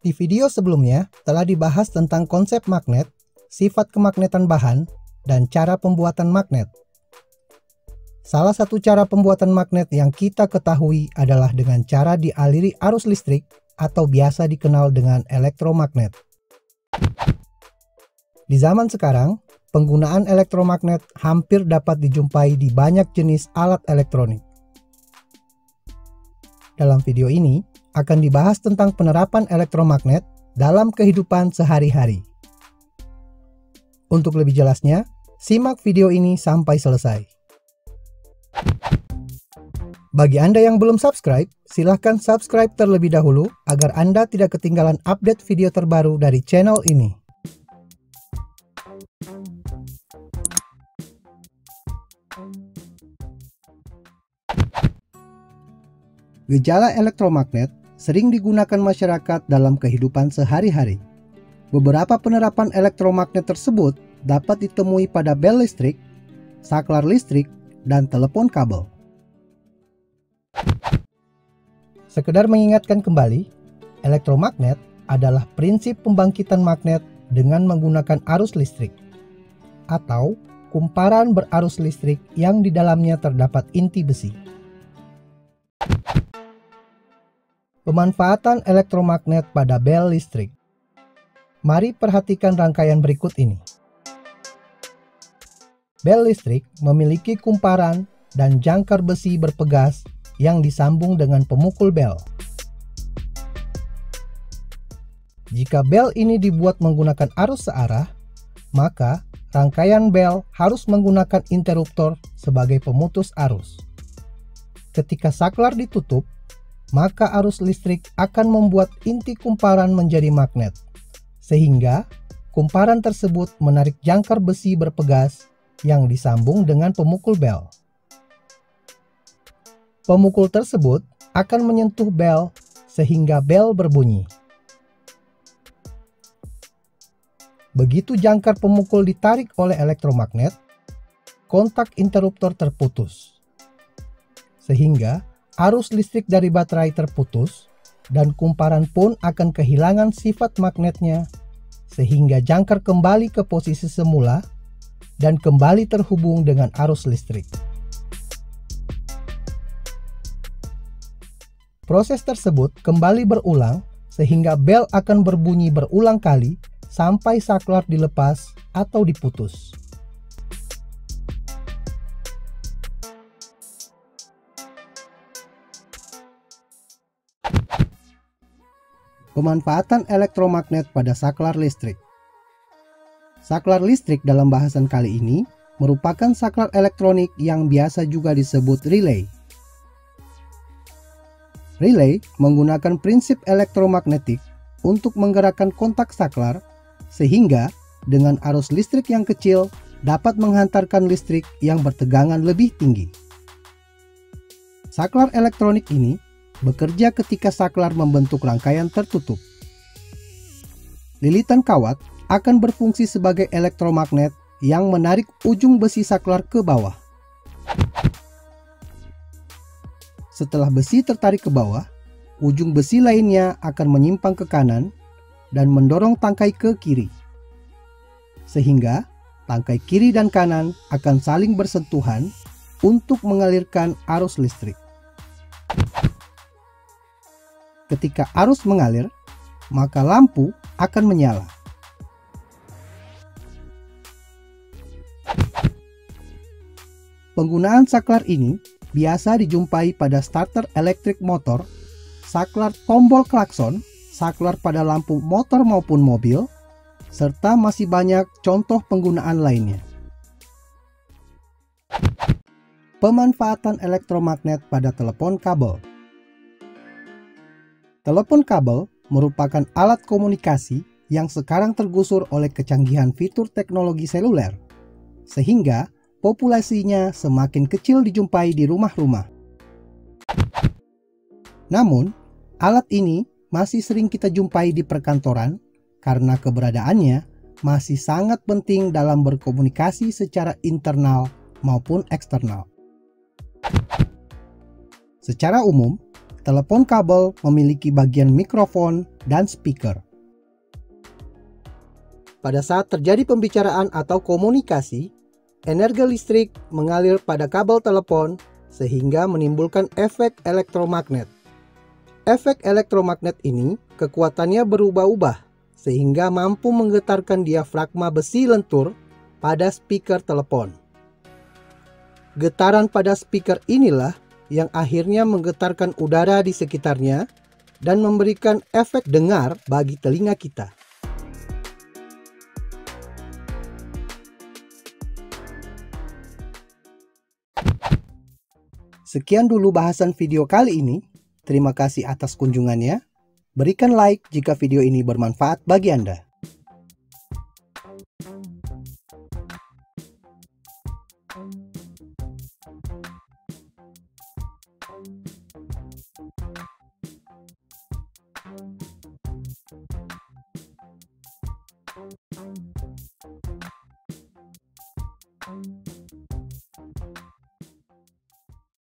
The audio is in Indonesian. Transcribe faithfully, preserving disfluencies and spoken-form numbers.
Di video sebelumnya telah dibahas tentang konsep magnet, sifat kemagnetan bahan, dan cara pembuatan magnet. Salah satu cara pembuatan magnet yang kita ketahui adalah dengan cara dialiri arus listrik atau biasa dikenal dengan elektromagnet. Di zaman sekarang, penggunaan elektromagnet hampir dapat dijumpai di banyak jenis alat elektronik. Dalam video ini, akan dibahas tentang penerapan elektromagnet dalam kehidupan sehari-hari. Untuk lebih jelasnya, simak video ini sampai selesai. Bagi Anda yang belum subscribe, silahkan subscribe terlebih dahulu agar Anda tidak ketinggalan update video terbaru dari channel ini. Gejala elektromagnet sering digunakan masyarakat dalam kehidupan sehari-hari. Beberapa penerapan elektromagnet tersebut dapat ditemui pada bel listrik, saklar listrik, dan telepon kabel. Sekedar mengingatkan kembali, elektromagnet adalah prinsip pembangkitan magnet dengan menggunakan arus listrik, atau kumparan berarus listrik yang di dalamnya terdapat inti besi. Pemanfaatan elektromagnet pada bel listrik. Mari perhatikan rangkaian berikut ini. Bel listrik memiliki kumparan dan jangkar besi berpegas yang disambung dengan pemukul bel. Jika bel ini dibuat menggunakan arus searah, maka rangkaian bel harus menggunakan interruptor sebagai pemutus arus. Ketika saklar ditutup, maka arus listrik akan membuat inti kumparan menjadi magnet, sehingga kumparan tersebut menarik jangkar besi berpegas yang disambung dengan pemukul bel. Pemukul tersebut akan menyentuh bel sehingga bel berbunyi. Begitu jangkar pemukul ditarik oleh elektromagnet, kontak interruptor terputus, sehingga arus listrik dari baterai terputus dan kumparan pun akan kehilangan sifat magnetnya, sehingga jangkar kembali ke posisi semula dan kembali terhubung dengan arus listrik. Proses tersebut kembali berulang sehingga bel akan berbunyi berulang kali sampai saklar dilepas atau diputus. Pemanfaatan elektromagnet pada saklar listrik. Saklar listrik dalam bahasan kali ini merupakan saklar elektronik yang biasa juga disebut relay. Relay menggunakan prinsip elektromagnetik untuk menggerakkan kontak saklar, sehingga dengan arus listrik yang kecil dapat menghantarkan listrik yang bertegangan lebih tinggi. Saklar elektronik ini bekerja ketika saklar membentuk rangkaian tertutup. Lilitan kawat akan berfungsi sebagai elektromagnet yang menarik ujung besi saklar ke bawah. Setelah besi tertarik ke bawah, ujung besi lainnya akan menyimpang ke kanan dan mendorong tangkai ke kiri, sehingga tangkai kiri dan kanan akan saling bersentuhan untuk mengalirkan arus listrik. Ketika arus mengalir, maka lampu akan menyala. Penggunaan saklar ini biasa dijumpai pada starter elektrik motor, saklar tombol klakson, saklar pada lampu motor maupun mobil, serta masih banyak contoh penggunaan lainnya. Pemanfaatan elektromagnet pada telepon kabel. Telepon kabel merupakan alat komunikasi yang sekarang tergusur oleh kecanggihan fitur teknologi seluler, sehingga populasinya semakin kecil dijumpai di rumah-rumah. Namun, alat ini masih sering kita jumpai di perkantoran karena keberadaannya masih sangat penting dalam berkomunikasi secara internal maupun eksternal. Secara umum, Telepon kabel memiliki bagian mikrofon dan speaker. Pada saat terjadi pembicaraan atau komunikasi, energi listrik mengalir pada kabel telepon sehingga menimbulkan efek elektromagnet. Efek elektromagnet ini kekuatannya berubah-ubah sehingga mampu menggetarkan diafragma besi lentur pada speaker telepon. Getaran pada speaker inilah yang akhirnya menggetarkan udara di sekitarnya dan memberikan efek dengar bagi telinga kita. Sekian dulu bahasan video kali ini. Terima kasih atas kunjungannya. Berikan like jika video ini bermanfaat bagi Anda. Thank you.